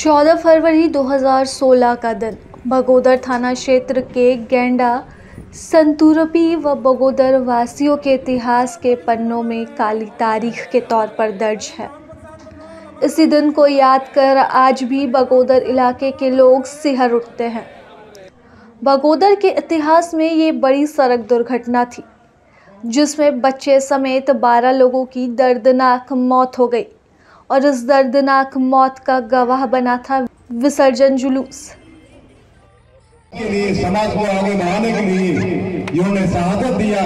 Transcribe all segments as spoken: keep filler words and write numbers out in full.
चौदह फरवरी दो हज़ार सोलह का दिन बगोदर थाना क्षेत्र के गैंडा संतुरपी व बगोदर वासियों के इतिहास के पन्नों में काली तारीख के तौर पर दर्ज है। इसी दिन को याद कर आज भी बगोदर इलाके के लोग सिहर उठते हैं। बगोदर के इतिहास में ये बड़ी सड़क दुर्घटना थी जिसमें बच्चे समेत बारह लोगों की दर्दनाक मौत हो गई और इस दर्दनाक मौत का गवाह बना था विसर्जन जुलूस। के लिए समाज को आगे बढ़ाने के लिए जिन्होंने शहादत दिया,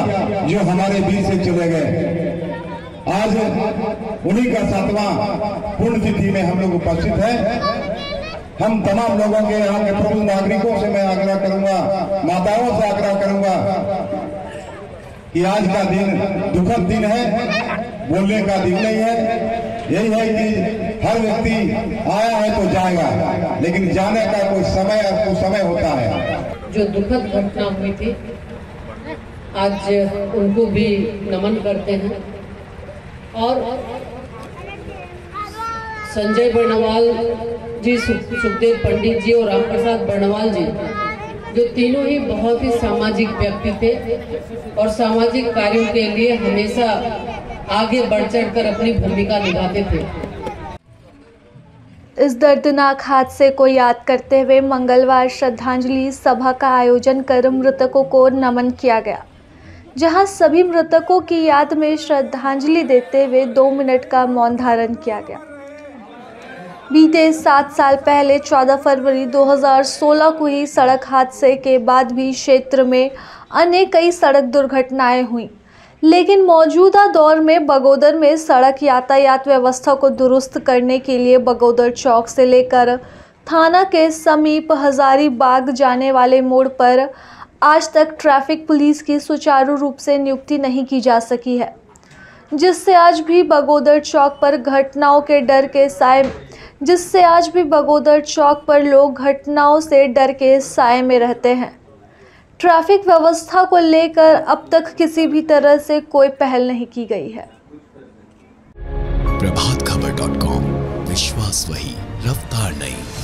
जो हमारे बीच से चले गए, आज उन्हीं का सातवां पुण्यतिथि में हम लोग उपस्थित हैं। हम तमाम लोगों के यहाँ के प्रमुख नागरिकों से मैं आग्रह करूंगा, माताओं से आग्रह करूंगा कि आज का दिन दुखद दिन है, बोलने का दिन नहीं है। यही है कि हर व्यक्ति आया है तो जाएगा, लेकिन जाने का कोई समय कोई समय होता है। जो दुखद घटना हुई थी, आज उनको भी नमन करते हैं। और संजय बड़नवाल जी, शुकदेव पंडित जी और रामप्रसाद बड़नवाल जी, जो तीनों ही बहुत ही सामाजिक व्यक्ति थे और सामाजिक कार्यों के लिए हमेशा आगे बढ़ चढ़कर अपनी भूमिका निभाते थे। इस दर्दनाक हादसे को याद करते हुए मंगलवार श्रद्धांजलि सभा का आयोजन कर मृतकों को नमन किया गया, जहां सभी मृतकों की याद में श्रद्धांजलि देते हुए दो मिनट का मौन धारण किया गया। बीते सात साल पहले चौदह फरवरी दो हज़ार सोलह को ही सड़क हादसे के बाद भी क्षेत्र में अन्य कई सड़क दुर्घटनाएं हुई, लेकिन मौजूदा दौर में बगोदर में सड़क यातायात व्यवस्था को दुरुस्त करने के लिए बगोदर चौक से लेकर थाना के समीप हजारीबाग जाने वाले मोड़ पर आज तक ट्रैफिक पुलिस की सुचारू रूप से नियुक्ति नहीं की जा सकी है, जिससे आज भी बगोदर चौक पर घटनाओं के डर के साए जिससे आज भी बगोदर चौक पर लोग घटनाओं से डर के साए में रहते हैं। ट्रैफिक व्यवस्था को लेकर अब तक किसी भी तरह से कोई पहल नहीं की गई है। प्रभात खबर डॉट कॉम, विश्वास वही, रफ्तार नहीं।